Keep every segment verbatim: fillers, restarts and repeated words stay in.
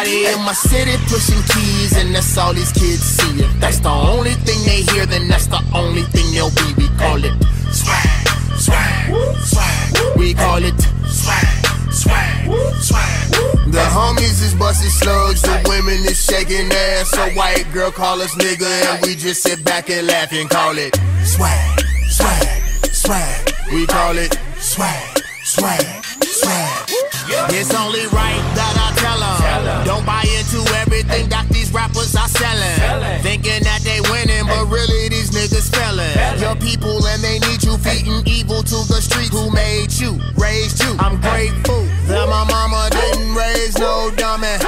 everybody in my city pushing keys, and that's all these kids see. If that's the only thing they hear, then that's the only thing they'll be. We call it swag, swag, swag. We call it swag, swag, swag. The homies is busting slugs, the women is shaking ass. A white girl call us nigga, and we just sit back and laugh and call it swag, swag, swag. We call it swag, swag, swag. It's only right that I tell them, don't buy into everything that these rappers are selling. Thinking that they winning, but really these niggas failing. Your people and they need you, feeding evil to the street. Who made you, raised you? I'm grateful that my mama didn't raise no dummy.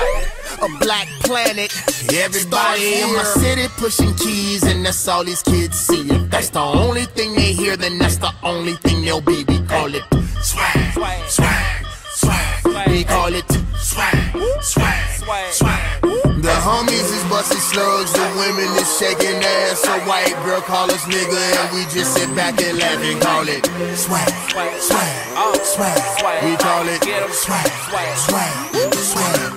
A black planet. Everybody in my city pushing keys, and that's all these kids see. If that's the only thing they hear, then that's the only thing they'll be. We call it swag, swag, swag. We call it swag, swag, swag. The homies is busting slugs, the women is shaking ass. A white girl call us nigga, and we just sit back and laugh and call it swag, swag, swag. We call it swag, swag, swag.